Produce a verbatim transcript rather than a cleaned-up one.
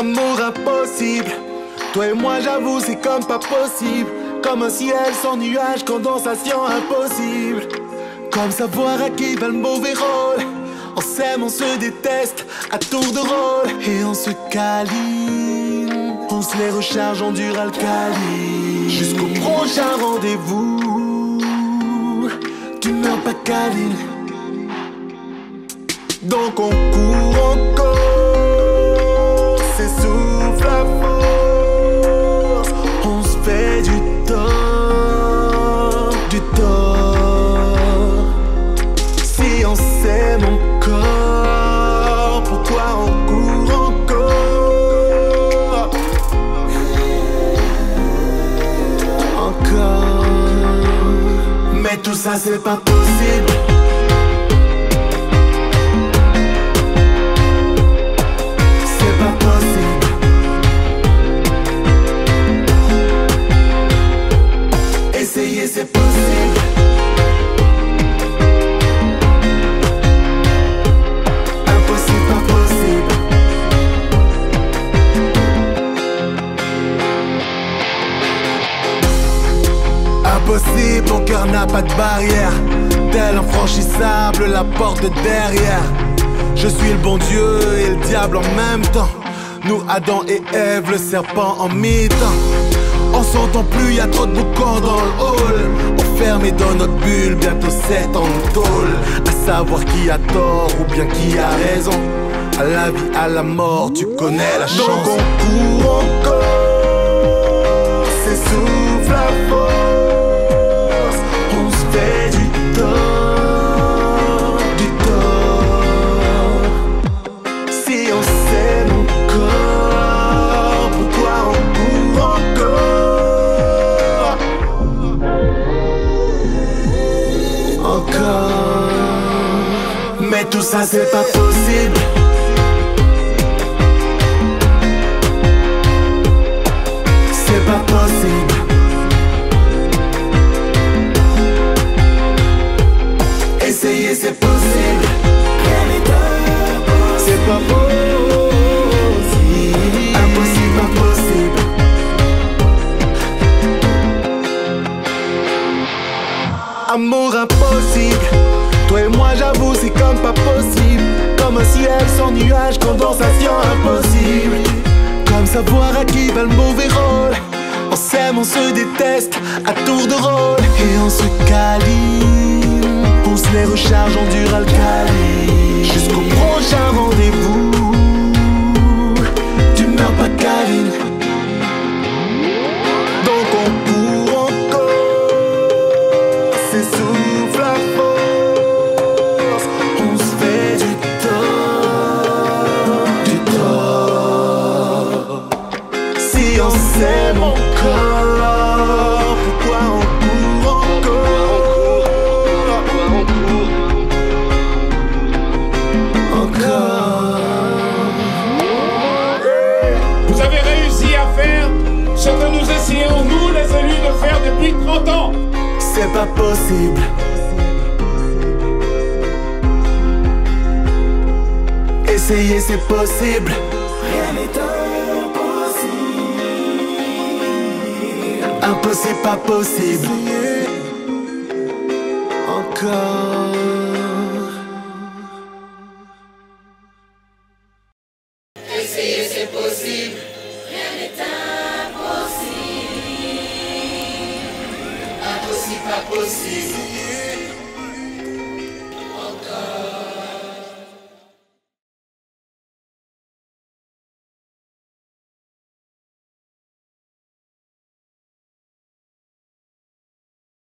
amour impossible. Toi et moi j'avoue c'est comme pas possible. Comme un ciel sans nuages, condensation impossible. Comme savoir à qui va le mauvais rôle. On s'aime, on se déteste, à tour de rôle. Et on se câline, on se les recharge, on dure alcaline. Jusqu'au prochain rendez-vous, tu meurs pas câline. Donc on court encore, s'essouffle à force. On se fait du tort, du tort. Si on s'aime encore, pourquoi on court encore? Encore. Mais tout ça c'est pas possible. C'est possible. Impossible, pas possible. Impossible, ton cœur n'a pas de barrière. Tel infranchissable, la porte de derrière. Je suis le bon Dieu et le diable en même temps. Nous, Adam et Ève, le serpent en mi-temps. On s'entend plus, y'a trop de boucans dans le hall. Enfermé dans notre bulle, bientôt sept ans de tôle. À savoir qui a tort ou bien qui a raison. À la vie, à la mort, tu connais la chance. Donc on court encore, s'essouffle la force. On se fait du tort, du tort. Si on s'aime encore, pourquoi on court encore? Mais tout ça c'est pas possible. C'est pas possible. Essayez, c'est possible. C'est pas possible. Impossible, pas possible. Amour impossible. Toi et moi j'avoue c'est comme pas possible. Comme un ciel sans nuages, condensation impossible. Comme savoir à qui va le mauvais rôle. On s'aime, on se déteste, à tour de rôle. Et on se câline, on se les recharge, on dure alcaline. Jusqu'au prochain rendez-vous, tu meurs pas câline. Donc on s'essouffle à force, on se fait du tort, du tort. Si on s'aime encore, pourquoi on court encore? Encore. Vous avez réussi à faire ce que nous essayons, nous les élus, de faire depuis trente ans. C'est pas possible. Essayez, c'est possible. Rien n'est impossible. Impossible, pas possible. Essayez. Encore.